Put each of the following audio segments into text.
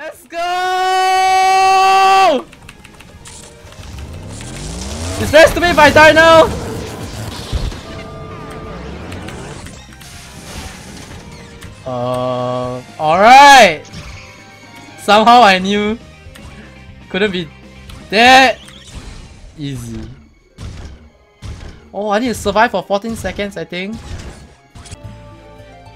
Let's go! It's best to me if I die now! Alright! Somehow I knew. Couldn't be that easy. Oh, I need to survive for 14 seconds, I think.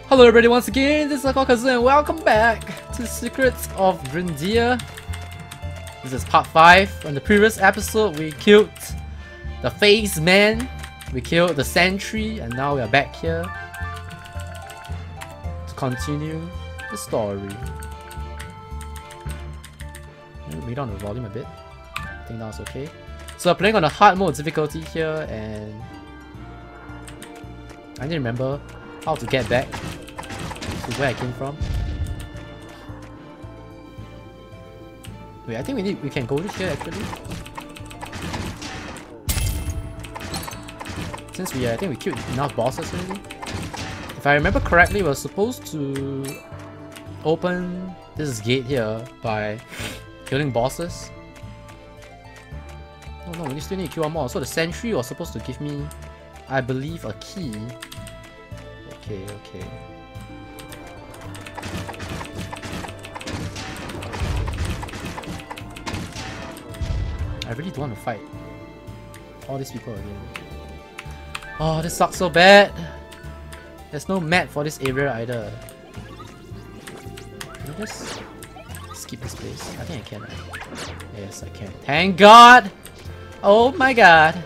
Hello everybody, once again, this is Akokazoo and welcome back to Secrets of Grindea. This is part 5. On the previous episode, we killed the Phaseman, we killed the Sentry, and now we are back here to continue the story. Let me down the volume a bit. I think that's okay. So I'm playing on a hard mode difficulty here, and I need to remember how to get back to where I came from. Wait, I think we can go this here actually. Since I think we killed enough bosses already. If I remember correctly, we're supposed to open this gate here by killing bosses. Oh no, we still need to kill one more. So the sentry was supposed to give me, I believe, a key. Okay, okay. I really don't want to fight all these people again. Oh, this sucks so bad. There's no map for this area either. Can I just skip this place? I think I can. Yes, I can. Thank God! Oh my God!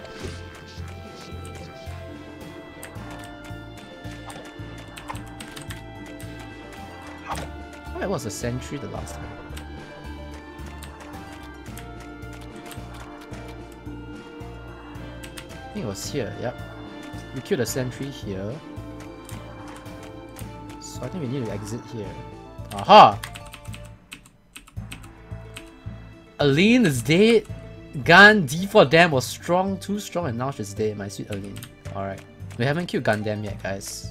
Oh, it was a sentry the last time. It was here, yep. We killed a sentry here. So I think we need to exit here. Aha! Aline is dead. GUN-D4M was strong, too strong, and now she's dead, my sweet Aline. Alright. We haven't killed GUN-D4M yet, guys.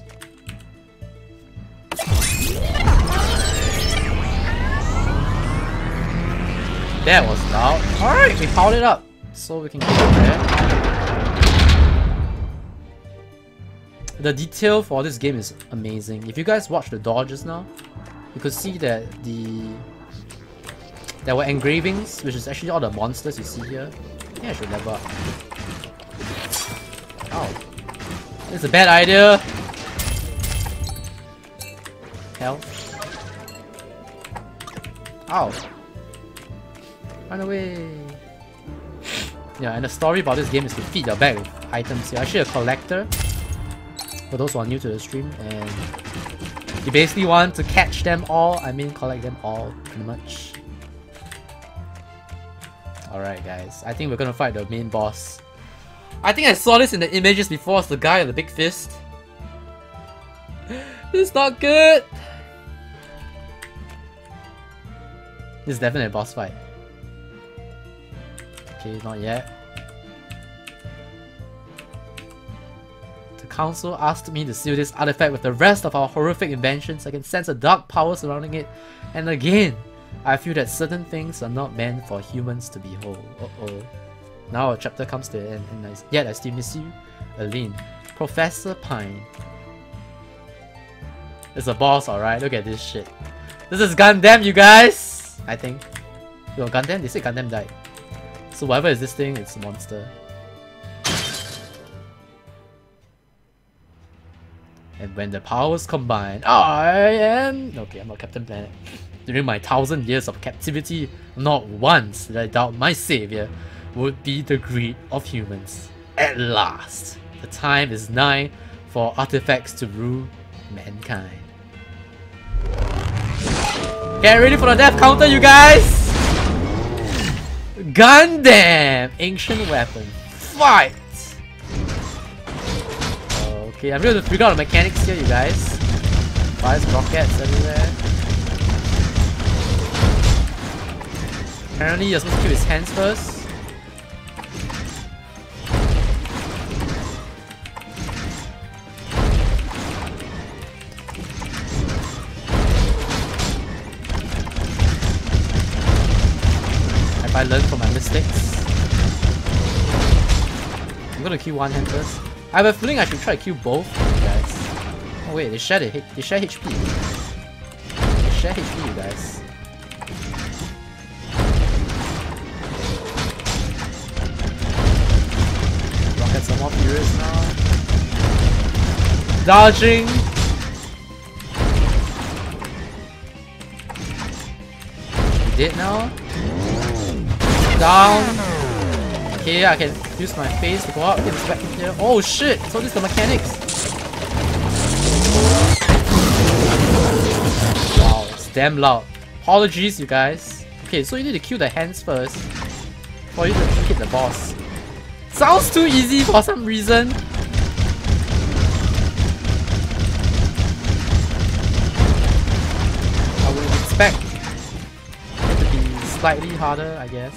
That was loud. Alright, we powered it up. So we can kill it there. The detail for this game is amazing. If you guys watch the door just now, you could see that there were engravings, which is actually all the monsters you see here. I think I should level up. Ow. This is a bad idea. Hell. Ow. Run away. Yeah, and the story about this game is to feed your bag with items. You're actually a collector. For those who are new to the stream, and you basically want to catch them all, I mean collect them all, pretty much. Alright guys, I think we're gonna fight the main boss. I think I saw this in the images before, it's the guy with the big fist. This is not good! This is definitely a boss fight. Okay, not yet. Council asked me to seal this artifact with the rest of our horrific inventions. I can sense a dark power surrounding it, and again, I feel that certain things are not meant for humans to behold. Uh-oh. Now our chapter comes to an end, and yet I still miss you, Aline. Professor Pine. It's a boss, alright? Look at this shit. This is GUN-D4M, you guys! I think. Yo, GUN-D4M? They said GUN-D4M died. So whatever is this thing, it's a monster. And when the powers combine, I am... Okay, I'm not Captain Planet. During my 1,000 years of captivity, not once did I doubt my savior would be the greed of humans. At last, the time is nigh for artifacts to rule mankind. Get ready for the death counter, you guys! GUN-D4M! Ancient weapon. Fight! Okay, I'm going to figure out the mechanics here, you guys. Fires, rockets everywhere. Apparently, you're supposed to kill his hands first. I learn from my mistakes. I'm gonna kill one hand first. I have a feeling I should try to kill both guys. Oh wait, they share the HP. They share HP, you guys. Rockets are more furious now. Dodging! We did now. Down. Okay, I can use my face to go out. Get this back in there. Oh shit! So this is the mechanics. Wow, it's damn loud. Apologies, you guys. Okay, so you need to kill the hands first for you to hit the boss. Sounds too easy for some reason. I would expect it to be slightly harder, I guess.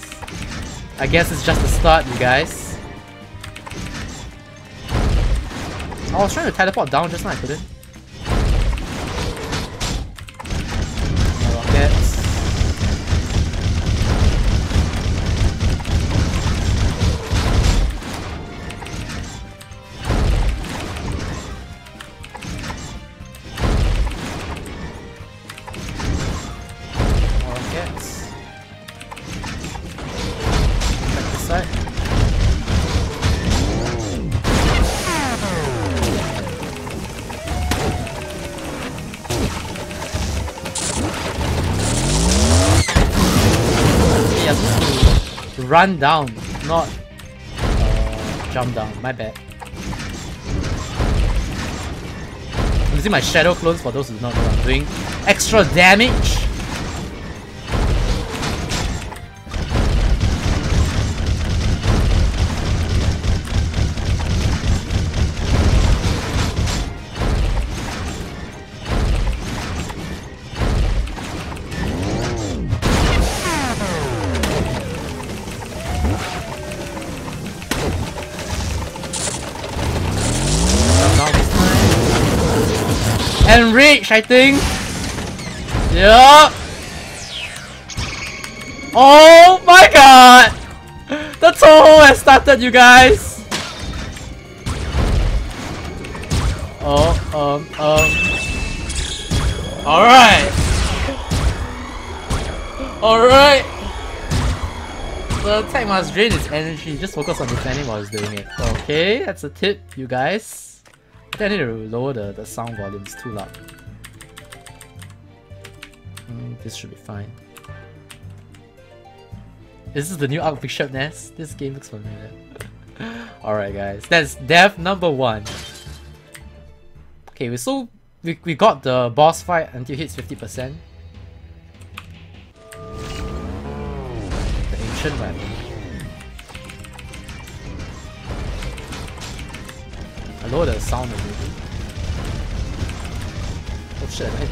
I guess it's just the start, you guys. I was trying to teleport down just now, I couldn't. Rockets. Run down, not jump down, my bad. I'm using my shadow clones for those who do not know what I'm doing. Extra damage! Enrage, I think. Yeah. Oh my god! The Toho has started, you guys. Oh, all right. The attack must drain its energy. Just focus on defending while it's doing it. Okay, that's a tip, you guys. I need to lower the sound volume, it's too loud. This should be fine. This is the new Arc Bishop Nest. This game looks familiar. Alright guys, that's death number 1. Okay, we got the boss fight until it hits 50%. The ancient weapon. Lower the sound of it. Oh shit, I hit.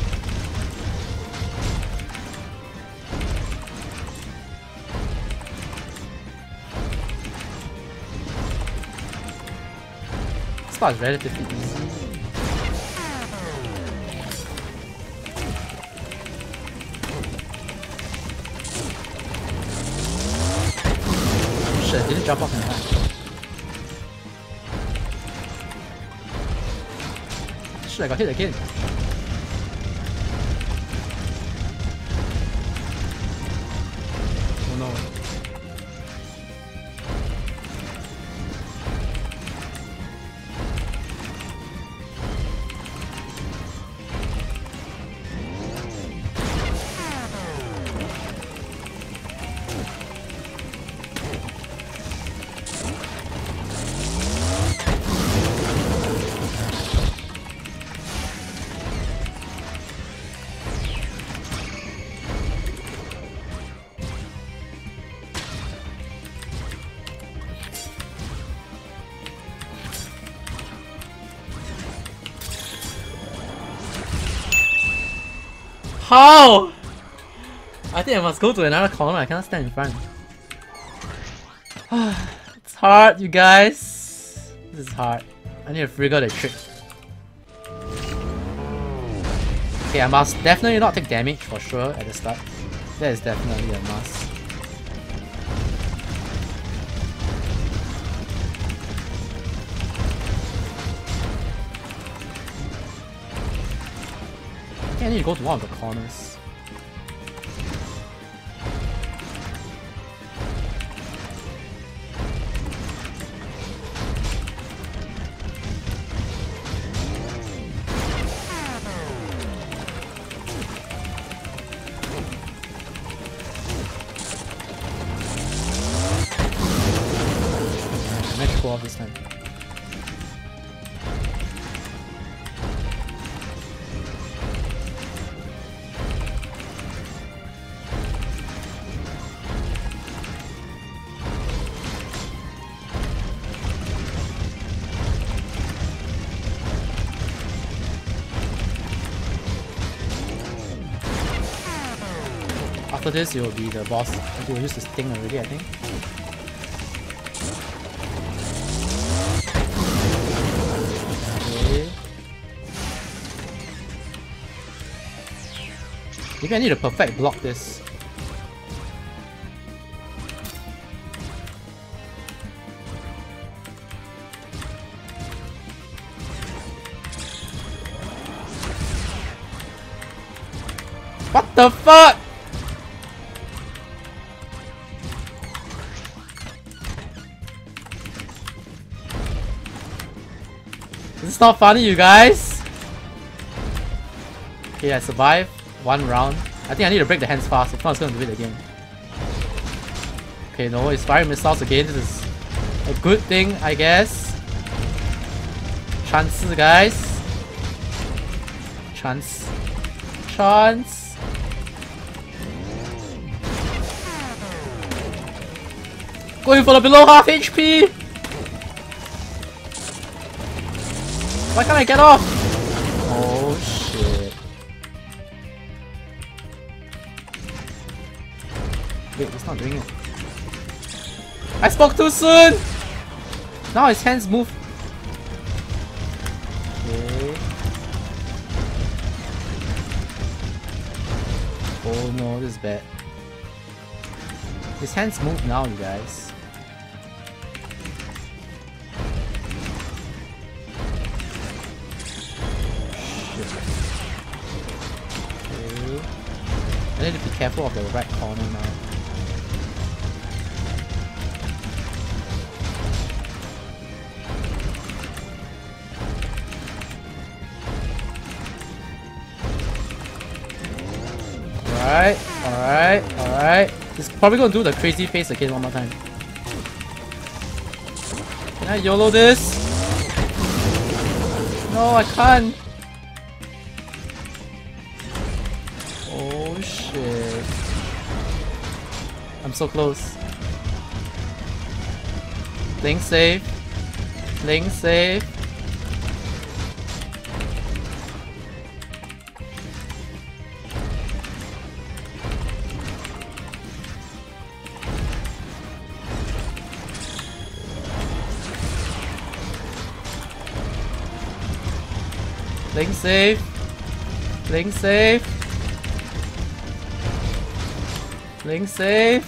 This part is relatively easy. Oh shit, I didn't jump off in time. I got hit again. Oh no. How? I think I must go to another corner, I cannot stand in front. It's hard, you guys. This is hard. I need to figure out the trick. Okay, I must definitely not take damage for sure at the start. That is definitely a must. I need to go to one of the corners. After this, it will be the boss. It will use the sting already, I think. Okay. Maybe I need to perfect block this. What the fuck? It's not funny, you guys. Okay, I survived one round. I think I need to break the hands fast, if not it's gonna do it again. Okay, no, it's firing missiles again. This is a good thing, I guess. Chances, guys. Chance. Going for the below half HP. Why can't I get off? Oh shit. Wait, it's not doing it. I spoke too soon! Now his hands move. Okay. Oh no, this is bad. His hands move now, you guys. I need to be careful of the right corner now. Alright, alright, alright. He's probably gonna do the crazy face again one more time. Can I YOLO this? No, I can't. I'm so close. Link safe. Link safe. Link safe. Link safe. Link safe.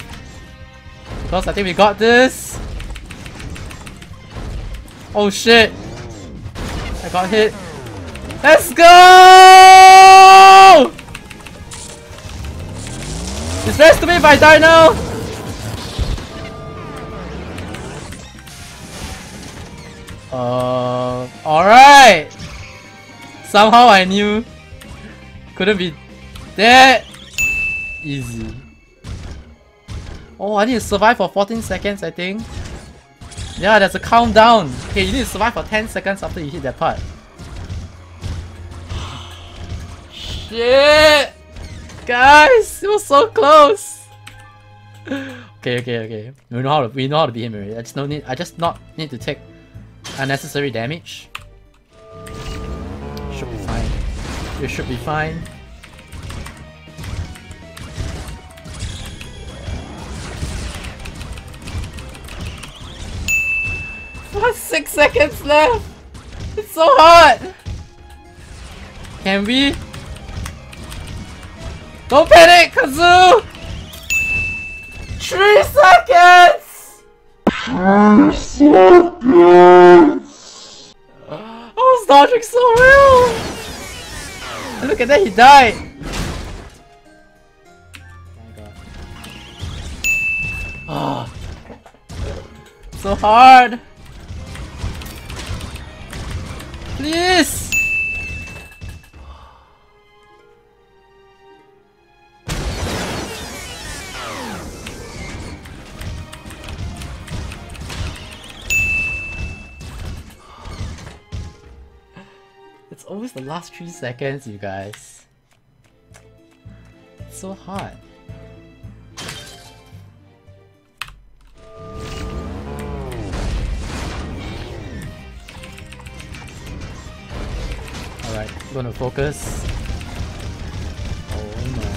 Because I think we got this. Oh shit! I got hit. Let's go! It's best to me if I die now. All right. Somehow I knew. Couldn't be that easy. Oh, I need to survive for 14 seconds, I think. Yeah, there's a countdown. Okay, you need to survive for 10 seconds after you hit that part. Shit! Guys, it was so close! Okay. We know how to beat him already. I just not need to take unnecessary damage. Should be fine. It should be fine. What, 6 seconds left? It's so hard! Can we? Don't panic, Kazoo! 3 seconds! 3 seconds! I was dodging so well! Look at that, he died! Oh, so hard! Please! It's always the last 3 seconds, you guys. It's so hard. Alright, gonna focus. Oh no.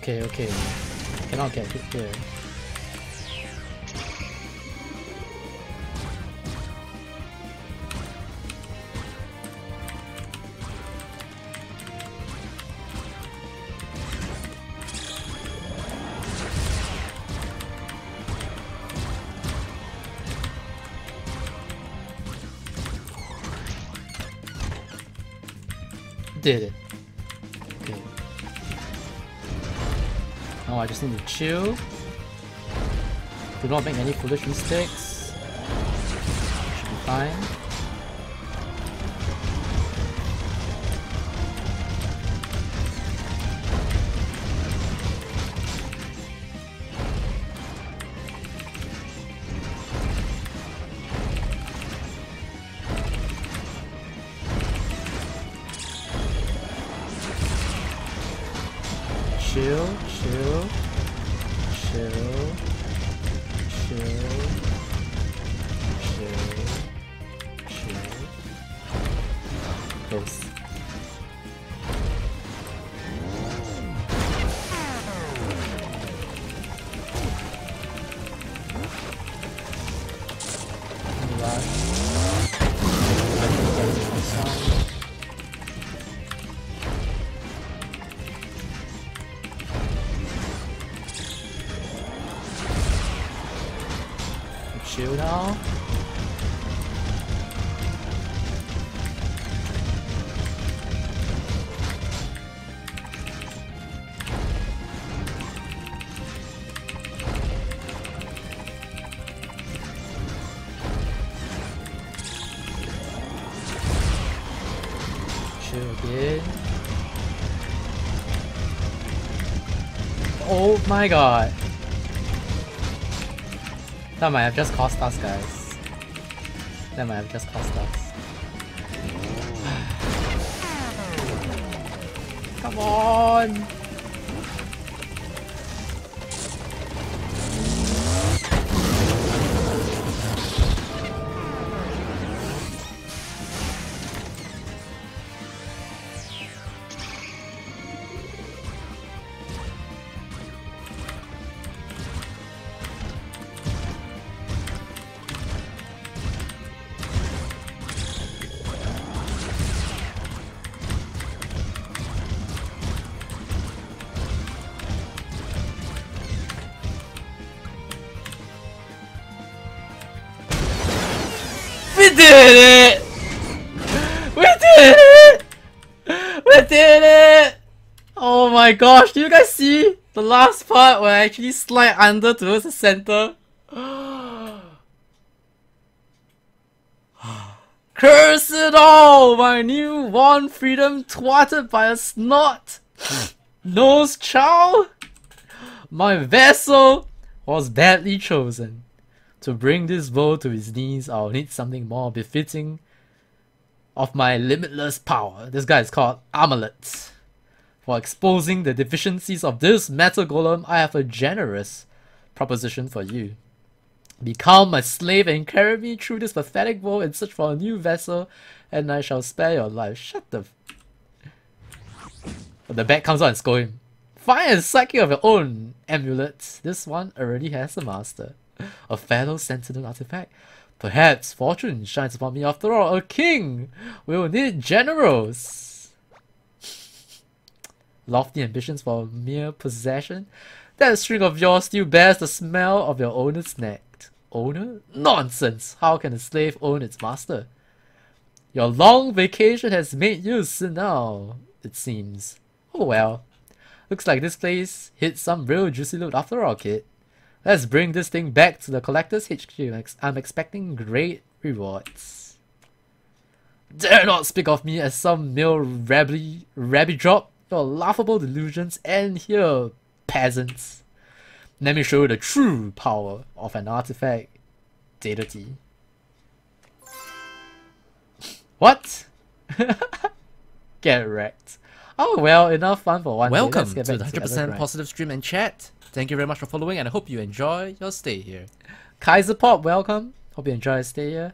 Okay, okay. Cannot get hit there. Did it. I just need to chill. Do not make any foolish mistakes. Should be fine. Chill, chill, chill, chill, chill, chill. Close. Chill now. Chill again. Oh my god. That might have just cost us, guys. That might have just cost us. Come on! We did it! We did it! We did it! Oh my gosh, do you guys see the last part where I actually slide under towards the center? Curse it all! My new won freedom thwarted by a snot! Nose chow? My vessel was badly chosen. To bring this bow to his knees, I'll need something more befitting of my limitless power. This guy is called Amulet. For exposing the deficiencies of this metal golem, I have a generous proposition for you. Become my slave and carry me through this pathetic world and search for a new vessel, and I shall spare your life. Shut the f. The bat comes out and scolds him. Find a psychic of your own amulet. This one already has a master. A fellow sentinel artifact. Perhaps fortune shines upon me after all. A king will need generals. Lofty ambitions for mere possession. That string of yours still bears the smell of your owner's neck. Owner? Nonsense! How can a slave own its master? Your long vacation has made you senile, it seems. Oh well. Looks like this place hit some real juicy loot after all, kid. Let's bring this thing back to the collector's HQ. I'm expecting great rewards. Dare not speak of me as some mere rabby drop. Your laughable delusions end here, peasants. Let me show you the true power of an artifact. Data T. What? Get wrecked. Oh well, enough fun for one Welcome day. To the 100% positive stream and chat. Thank you very much for following, and I hope you enjoy your stay here. Kaiser Pop, welcome. Hope you enjoy your stay here.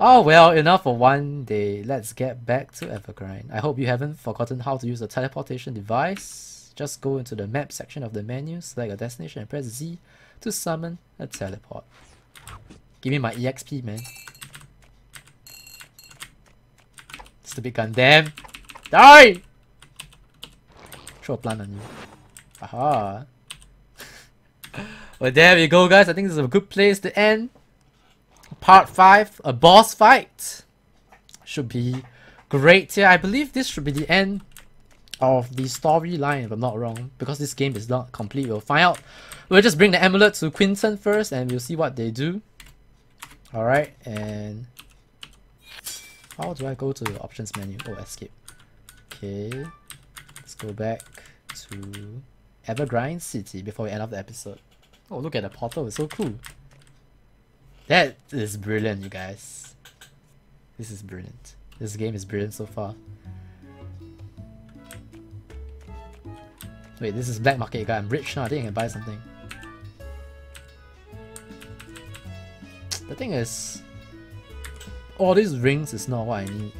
Oh well, enough for one day. Let's get back to Evergrind. I hope you haven't forgotten how to use the teleportation device. Just go into the map section of the menu, select your destination and press Z to summon a teleport. Give me my EXP, man. Stupid Gundam. Die! Throw a plant on you. Aha. Well, there we go, guys. I think this is a good place to end. Part 5, a boss fight. Should be great here. I believe this should be the end of the storyline, if I'm not wrong, because this game is not complete. We'll find out. We'll just bring the amulet to Quinton first and we'll see what they do. Alright, and how do I go to the options menu? Oh, escape. Okay, let's go back to Evergrind City before we end up the episode. Oh, look at the portal, it's so cool. That is brilliant, you guys. This is brilliant. This game is brilliant so far. Wait, this is black market, guy. I'm rich now. I think I can buy something. The thing is, all these rings is not what I need.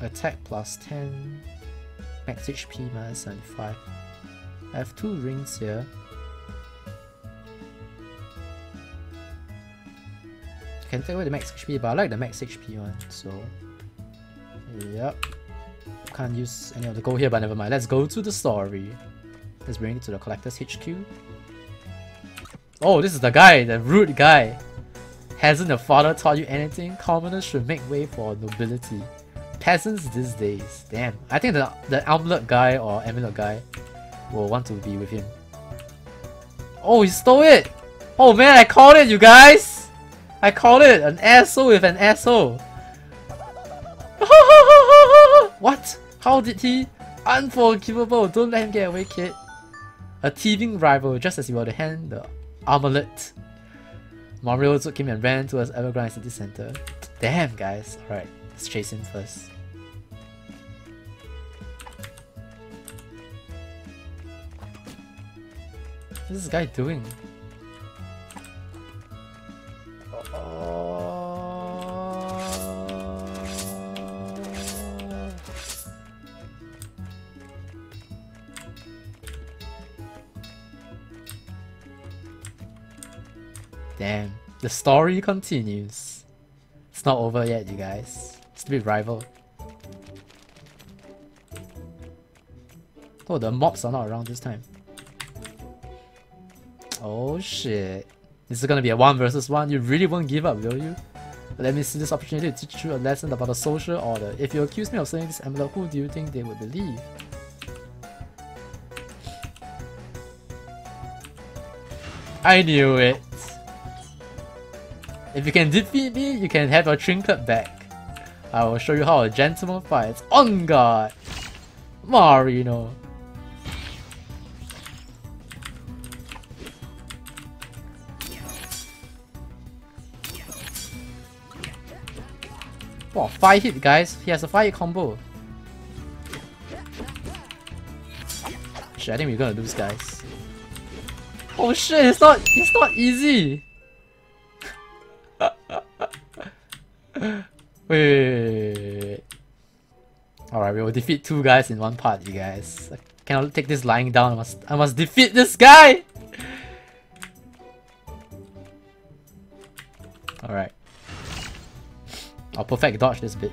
Attack plus 10, max HP minus 75. I have 2 rings here. I can take away the max HP, but I like the max HP one. So, yep. Can't use any of the gold here, but never mind. Let's go to the story. Let's bring it to the collector's HQ. Oh, this is the guy, the rude guy. Hasn't your father taught you anything? Commoners should make way for nobility. Peasants these days. Damn. I think the amulet guy or amulet guy will want to be with him. Oh, he stole it! Oh man, I called it, you guys! I called it! An asshole with an asshole! What? How did he? Unforgivable! Don't let him get away, kid. A thieving rival, just as he were to hand the amulet. Mario took him and ran towards Evergrind City Center. Damn, guys. Alright, let's chase him first. What is this guy doing? Damn, the story continues. It's not over yet, you guys. Stupid rival. Oh, the mobs are not around this time. Oh shit. This is gonna be a 1v1. You really won't give up, will you? Let me see this opportunity to teach you a lesson about the social order. If you accuse me of saying this amulet, who do you think they would believe? I knew it. If you can defeat me, you can have your trinket back. I will show you how a gentleman fights. On guard! Marino! Wow, 5 hit guys. He has a 5 hit combo. Shit, I think we're gonna lose guys. Oh shit, it's not easy! Wait. Alright, we will defeat 2 guys in one party, guys. I cannot take this lying down. I must defeat this guy! Alright. I'll perfect dodge this bitch.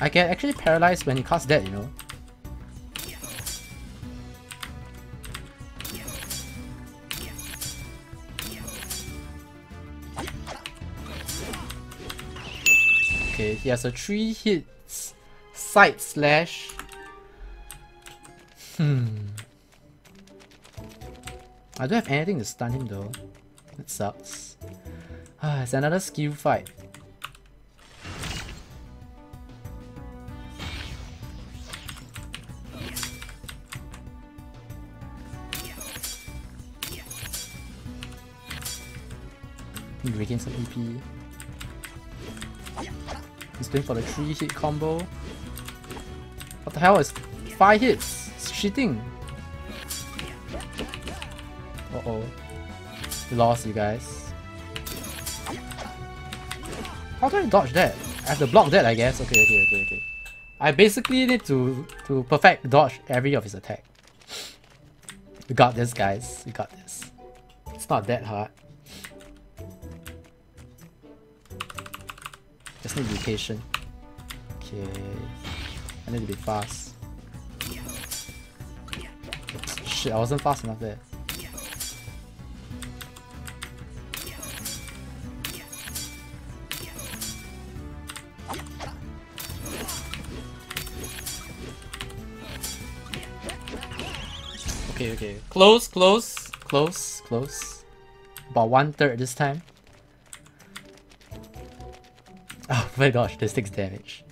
I can actually paralyze when he casts that, you know. Okay, he has a 3 hits side slash. I don't have anything to stun him though. That sucks. Ah, it's another skill fight. Regain some EP. He's playing for the 3 hit combo. What the hell is 5 hits? It's cheating. Uh oh. We lost, you guys. How do I dodge that? I have to block that, I guess. Okay. I basically need to perfect dodge every of his attack. We got this, guys. We got this. It's not that hard. Just need to be patient. Okay. I need to be fast. Shit, I wasn't fast enough there. Okay. Close. About 1/3 this time. Oh my gosh, this takes damage.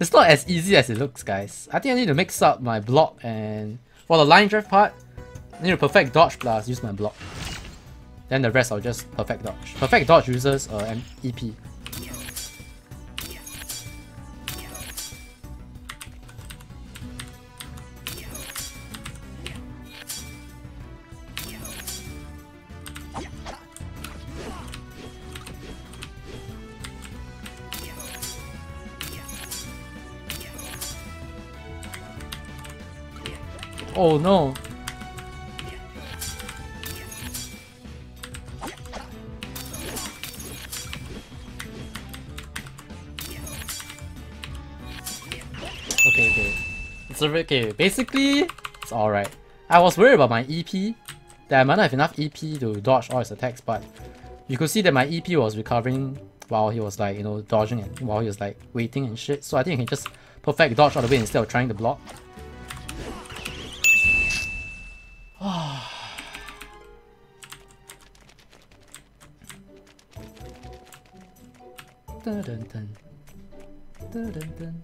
It's not as easy as it looks, guys. I think I need to mix up my block and... for the line drive part, I need to perfect dodge plus use my block. Then the rest I'll just perfect dodge. Perfect dodge uses EP. Oh no! Okay. It's okay. Basically, it's alright. I was worried about my EP, that I might not have enough EP to dodge all his attacks, but you could see that my EP was recovering while he was like, you know, dodging and while he was like waiting and shit. So I think I can just perfect dodge all the way instead of trying to block. Dun dun dun.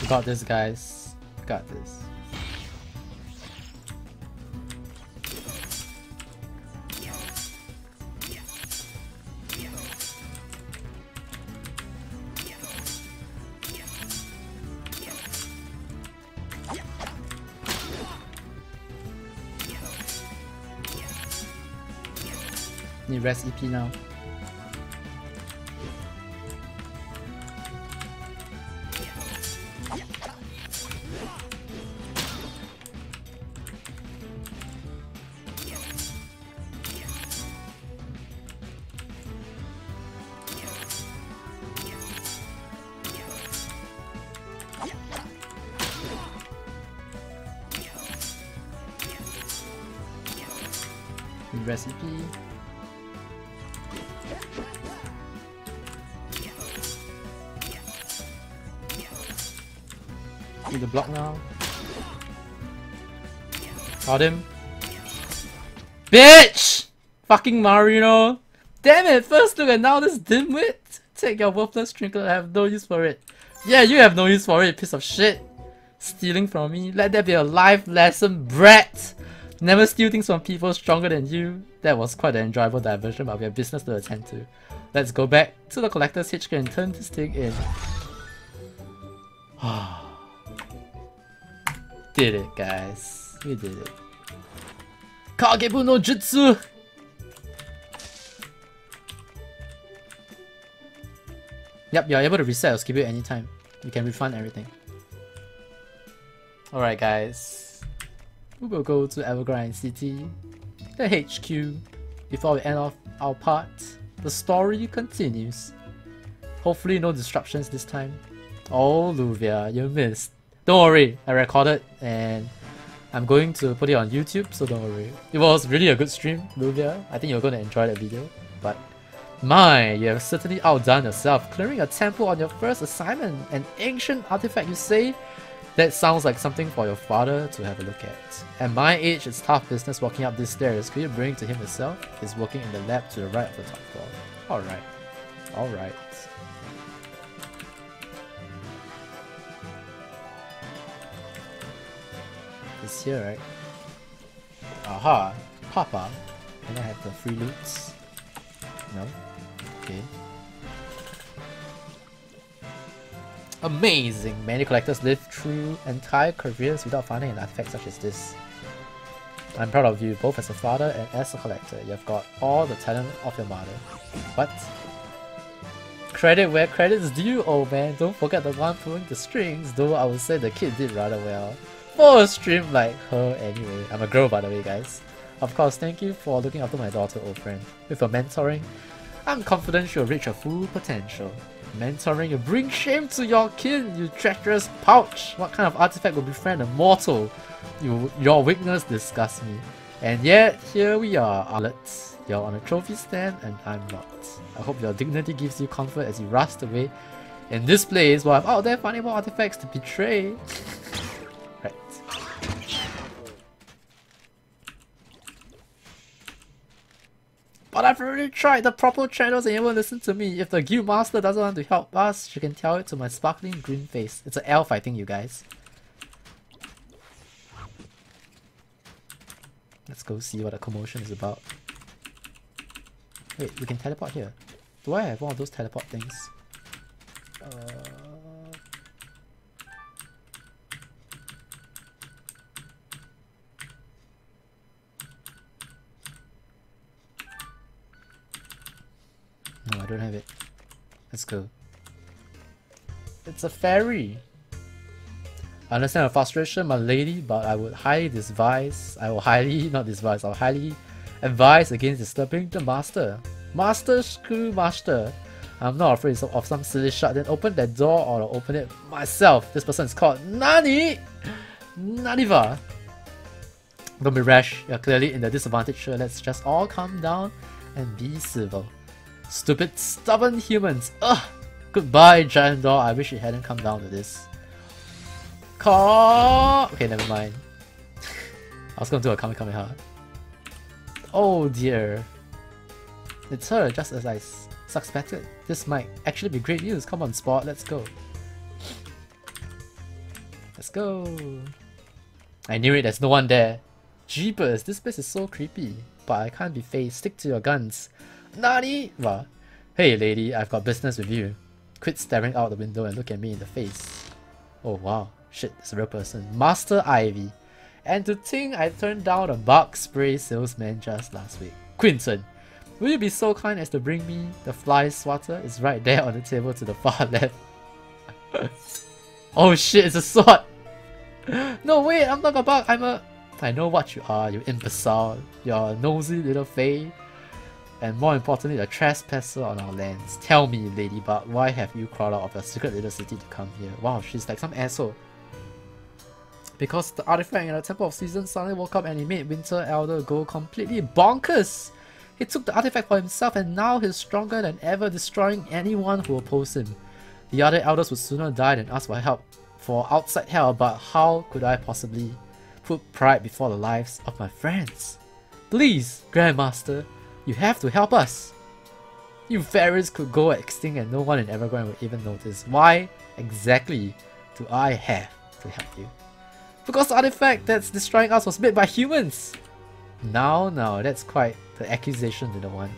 We got this, guys. We got this. Need rest EP now. Need the block now. Got him. Bitch! Fucking Marino! Damn it! First look and now this dimwit! Take your worthless trinket, I have no use for it. Yeah, you have no use for it, piece of shit! Stealing from me? Let that be a life lesson, brat! Never steal things from people stronger than you. That was quite an enjoyable diversion, but we have business to attend to. Let's go back to the collector's HQ and turn this thing in. Did it, guys. We did it. Kagebunshin no Jutsu! Yep, you're able to reset or skip it anytime. You can refund everything. Alright, guys. We will go to Evergrind City, the HQ. Before we end off our part, the story continues. Hopefully no disruptions this time. Oh, Luvia, you missed. Don't worry, I recorded and I'm going to put it on YouTube, so don't worry. It was really a good stream, Luvia. I think you're going to enjoy that video, but... My, you have certainly outdone yourself, clearing a temple on your first assignment, an ancient artifact you say? That sounds like something for your father to have a look at. At my age, it's tough business walking up these stairs. Could you bring it to him yourself? He's working in the lab to the right of the top floor. Alright. Alright. It's here, right? Aha! Papa! Can I have the free loot? No? Okay. Amazing! Many collectors live through entire careers without finding an artifact such as this. I'm proud of you, both as a father and as a collector. You've got all the talent of your mother. What? Credit where credit's due, old man. Don't forget the one pulling the strings, though I would say the kid did rather well. For a stream like her anyway. I'm a girl, by the way, guys. Of course, thank you for looking after my daughter, old friend. With your mentoring, I'm confident she'll reach her full potential. Mentoring, you bring shame to your kin, you treacherous pouch! What kind of artifact will befriend a mortal? Your weakness disgusts me. And yet, here we are, Arlet. You're on a trophy stand and I'm not. I hope your dignity gives you comfort as you rust away in this place while I'm out there finding more artifacts to betray. Right. But I've already tried the proper channels and you won't listen to me. If the guild master doesn't want to help us, she can tell it to my sparkling green face. It's an elf, I think, you guys. Let's go see what the commotion is about. Wait, we can teleport here. Do I have one of those teleport things? No, I don't have it. Let's go. It's a fairy! I understand your frustration, my lady, but I would highly advise... I will highly advise against disturbing the master. Master, screw master. I'm not afraid of some silly shot. Then open that door or I'll open it myself. This person is called Nani Naniva. Don't be rash. You're clearly in the disadvantage. Sure, let's just all calm down and be civil. Stupid, stubborn humans! Ugh! Goodbye, giant door. I wish it hadn't come down to this. Call. Okay, never mind. I was gonna do a Kamehameha. Oh dear. It's her, just as I suspected. This might actually be great news. Come on, sport. Let's go. Let's go. I knew it. There's no one there. Jeepers, this place is so creepy. But I can't be phased. Stick to your guns. Nani? Well, hey lady, I've got business with you. Quit staring out the window and look at me in the face. Oh wow, shit, it's a real person. Master Ivy. And to think I turned down a bug spray salesman just last week. Quinton, will you be so kind as to bring me the fly swatter? It's right there on the table to the far left. Oh shit, it's a sword! No wait, I'm not a bug, I know what you are, you imbecile. You're a nosy little fae. And more importantly, a trespasser on our lands. Tell me, ladybug, why have you crawled out of your secret little city to come here? Wow, she's like some asshole. Because the artifact in the Temple of Seasons suddenly woke up and it made Winter Elder go completely bonkers! He took the artifact for himself and now he's stronger than ever, destroying anyone who opposes him. The other elders would sooner die than ask for help for outside hell, but how could I possibly put pride before the lives of my friends? Please, Grandmaster, you have to help us! You fairies could go extinct and no one in Evergrind would even notice. Why exactly do I have to help you? Because the artifact that's destroying us was made by humans! Now, that's quite the accusation, little one.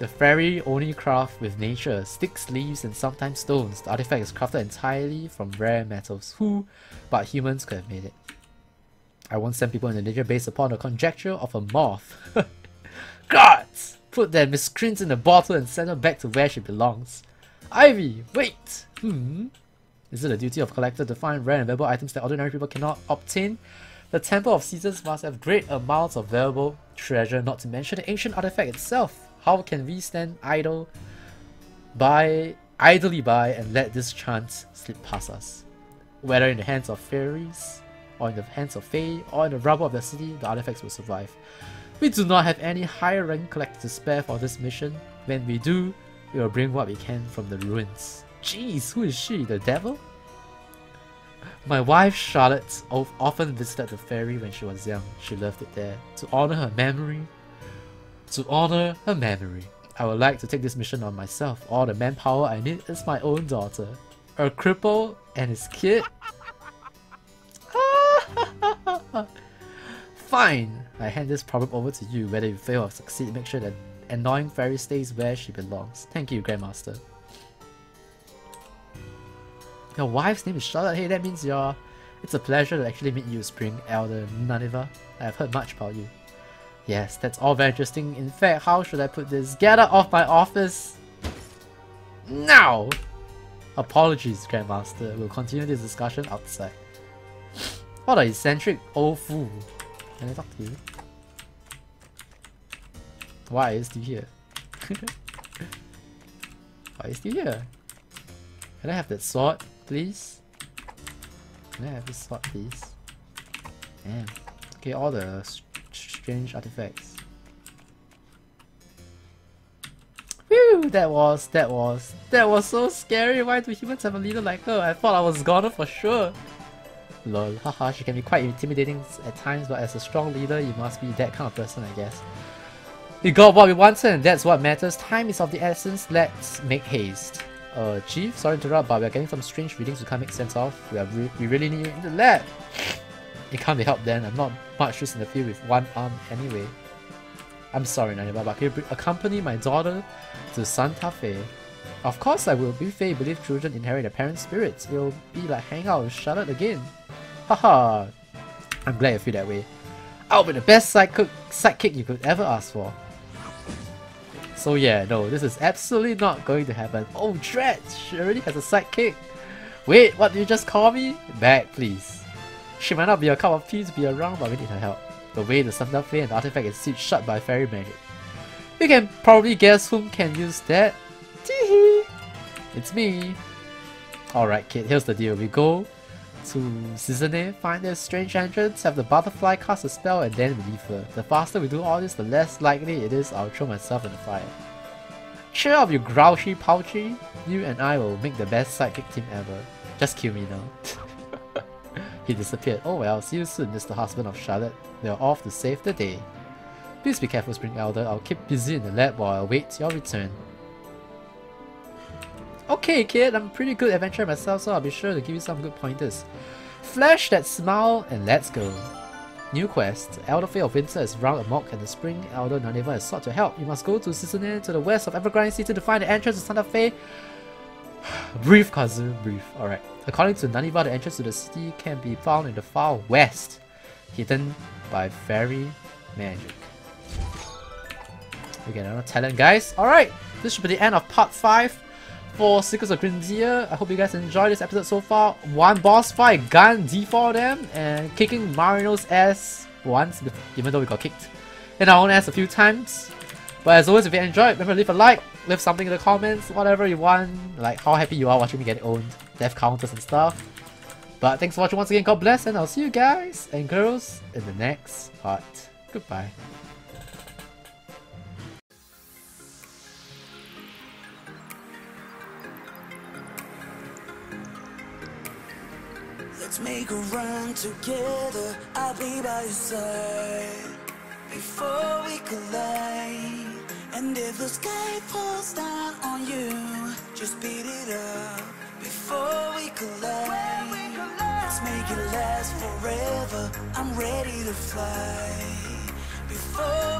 The fairy only craft with nature, sticks, leaves, and sometimes stones. The artifact is crafted entirely from rare metals. Who but humans could have made it? I won't send people into danger based upon the conjecture of a moth. Gods! Put that miscreant in a bottle and send her back to where she belongs. Ivy, wait! Is it the duty of collector to find rare and valuable items that ordinary people cannot obtain? The Temple of Seasons must have great amounts of valuable treasure, not to mention the ancient artifact itself. How can we stand idly by and let this chance slip past us? Whether in the hands of fairies, or in the hands of fae, or in the rubble of the city, the artifacts will survive. We do not have any higher rank collector to spare for this mission. When we do, we will bring what we can from the ruins. Jeez, who is she? The devil? My wife Charlotte often visited the ferry when she was young. She loved it there. To honor her memory. I would like to take this mission on myself. All the manpower I need is my own daughter. A cripple and his kid? Fine! I hand this problem over to you. Whether you fail or succeed, make sure that annoying fairy stays where she belongs. Thank you, Grandmaster. Your wife's name is Charlotte. Hey, that means you're... It's a pleasure to actually meet you, Spring Elder Naniva. I have heard much about you. Yes, that's all very interesting. In fact, how should I put this? Get out of my office! Now! Apologies, Grandmaster. We'll continue this discussion outside. What an eccentric old fool. Can I talk to you? Why are you still here? Why are you still here? Can I have that sword, please? Can I have this sword, please? Damn. Okay, all the strange artifacts. Whew! That was so scary. Why do humans have a leader like her? I thought I was gone for sure. Lol, haha, she can be quite intimidating at times, but as a strong leader, you must be that kind of person, I guess. We got what we wanted, and that's what matters. Time is of the essence, let's make haste. Chief, sorry to interrupt, but we are getting some strange readings we can't make sense of. We really need you in the lab! It can't be helped then, I'm not much use in the field with one arm anyway. I'm sorry, Naniva, but can you accompany my daughter to Santa Fe? Of course I will. Be fair, believe children inherit their parents' spirits. It'll be like hang out with Charlotte again. Haha! I'm glad you feel that way. I'll be the best sidekick you could ever ask for. So yeah, no, this is absolutely not going to happen. Oh, Dread! She already has a sidekick! Wait, what did you just call me? Back, please. She might not be a cup of tea to be around, but we need her help. The way the Santa Fe and the artifact is sealed shut by fairy magic. You can probably guess whom can use that. Teehee! It's me! Alright kid, here's the deal. We go to Sisunen, find their strange entrance, have the butterfly cast a spell, and then we leave her. The faster we do all this, the less likely it is I'll throw myself in the fire. Cheer up, you grouchy pouchy! You and I will make the best sidekick team ever. Just kill me now. He disappeared. Oh well, see you soon, Mr. Husband of Charlotte. We are off to save the day. Please be careful, Spring Elder. I'll keep busy in the lab while I wait your return. Okay kid, I'm a pretty good adventurer myself, so I'll be sure to give you some good pointers. Flash that smile and let's go. New quest. Elder Fae of Winter is round amok and the Spring Elder Naniva has sought to help. You must go to Sisunen to the west of Evergrind City to find the entrance to Santa Fe. Brief, Kazu, brief. Alright. According to Naniva, the entrance to the city can be found in the far west, hidden by fairy magic. We get another talent, guys. Alright, this should be the end of part 5. For Secrets of Grindea, I hope you guys enjoyed this episode so far. One boss fight, GUN-D4M, and kicking Marino's ass once, even though we got kicked in our own ass a few times. But as always, if you enjoyed, remember to leave a like, leave something in the comments, whatever you want, like how happy you are watching me get owned, death counters and stuff. But thanks for watching once again, God bless, and I'll see you guys and girls in the next part. Goodbye. Let's make a run together, I'll be by your side before we collide. And if the sky falls down on you, just beat it up before we collide. Let's make it last forever. I'm ready to fly before